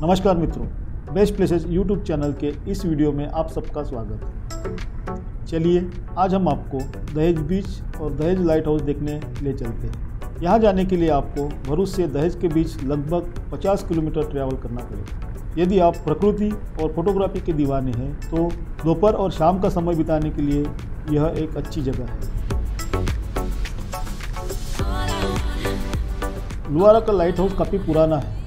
नमस्कार मित्रों, best places YouTube channel के इस वीडियो में आप सबका स्वागत है। चलिए आज हम आपको दहेज बीच और दहेज लाइट हाउस देखने ले चलते हैं। यहाँ जाने के लिए आपको भरूच से दहेज के बीच लगभग 50 किलोमीटर ट्रैवल करना पड़ेगा। यदि आप प्रकृति और फोटोग्राफी के दीवाने हैं तो दोपहर और शाम का समय बिताने के लिए यह एक अच्छी जगह है। लुवारा का लाइट हाउस काफ़ी पुराना है।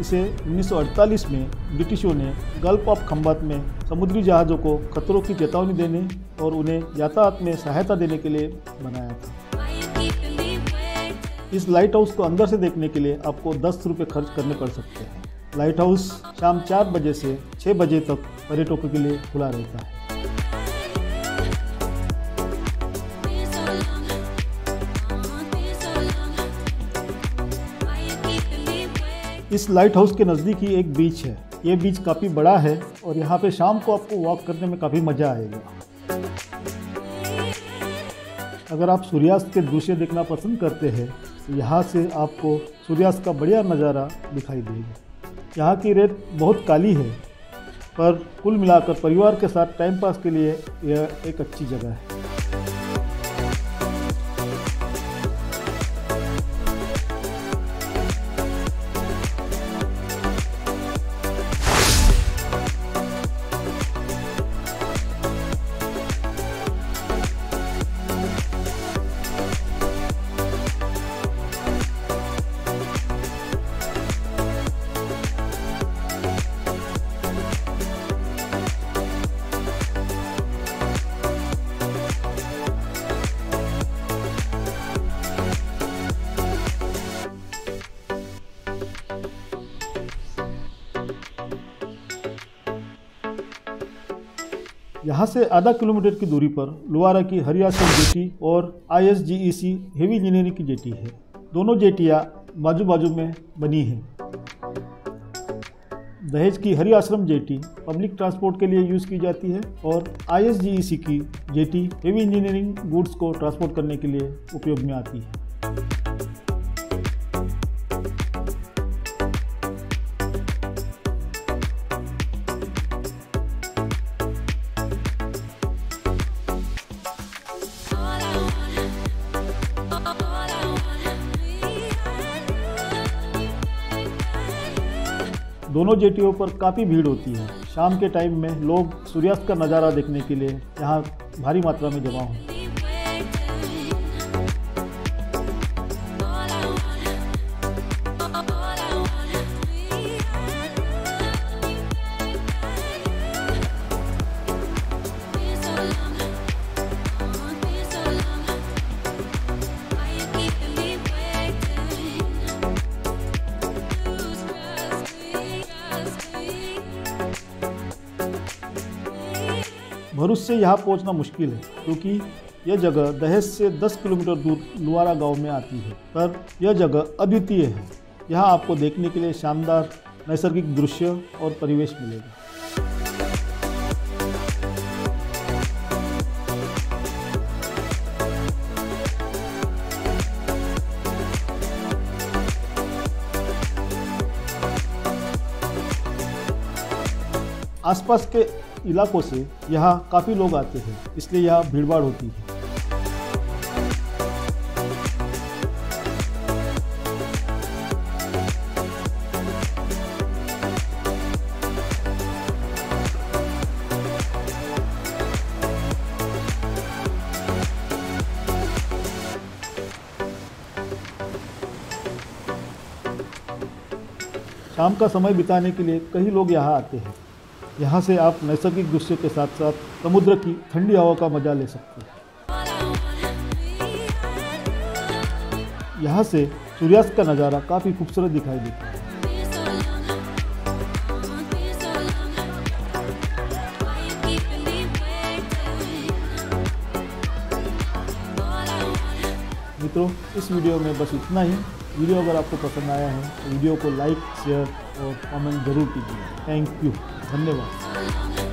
इसे 1948 में ब्रिटिशों ने गल्फ ऑफ खंभात में समुद्री जहाज़ों को खतरों की चेतावनी देने और उन्हें यातायात में सहायता देने के लिए बनाया था। इस लाइट हाउस को अंदर से देखने के लिए आपको 10 रुपये खर्च करने पड़ सकते हैं। लाइट हाउस शाम 4 बजे से 6 बजे तक पर्यटकों के लिए खुला रहता है। इस लाइट हाउस के नज़दीक ही एक बीच है। ये बीच काफ़ी बड़ा है और यहाँ पे शाम को आपको वॉक करने में काफ़ी मज़ा आएगा। अगर आप सूर्यास्त के दृश्य देखना पसंद करते हैं तो यहाँ से आपको सूर्यास्त का बढ़िया नज़ारा दिखाई देगा। यहाँ की रेत बहुत काली है, पर कुल मिलाकर परिवार के साथ टाइम पास के लिए यह एक अच्छी जगह है। यहाँ से आधा किलोमीटर की दूरी पर लुवारा की हरि आश्रम जेटी और ISGEC हेवी इंजीनियरिंग की जेटी है। दोनों जेटियाँ बाजू बाजू में बनी हैं। दहेज की Hari Ashram jetty public transport के लिए यूज़ की जाती है और ISGEC की जेटी हेवी इंजीनियरिंग गुड्स को ट्रांसपोर्ट करने के लिए उपयोग में आती है। दोनों जेटियों पर काफ़ी भीड़ होती है। शाम के टाइम में लोग सूर्यास्त का नज़ारा देखने के लिए यहाँ भारी मात्रा में जमा होते हैं। भरूच से यहाँ पहुँचना मुश्किल है क्योंकि यह जगह दहेज से 10 किलोमीटर दूर लुवारा गांव में आती है, पर यह जगह अद्वितीय है। यहाँ आपको देखने के लिए शानदार नैसर्गिक दृश्य और परिवेश मिलेगा। आसपास के इलाकों से यहाँ काफ़ी लोग आते हैं, इसलिए यहाँ भीड़भाड़ होती है। शाम का समय बिताने के लिए कई लोग यहाँ आते हैं। यहाँ से आप नैसर्गिक दृश्य के साथ साथ समुद्र की ठंडी हवा का मजा ले सकते हैं। यहाँ से सूर्यास्त का नज़ारा काफ़ी खूबसूरत दिखाई देता है। मित्रों, इस वीडियो में बस इतना ही। वीडियो अगर आपको पसंद आया है तो वीडियो को लाइक, शेयर और कमेंट जरूर कीजिए। थैंक यू, धन्यवाद।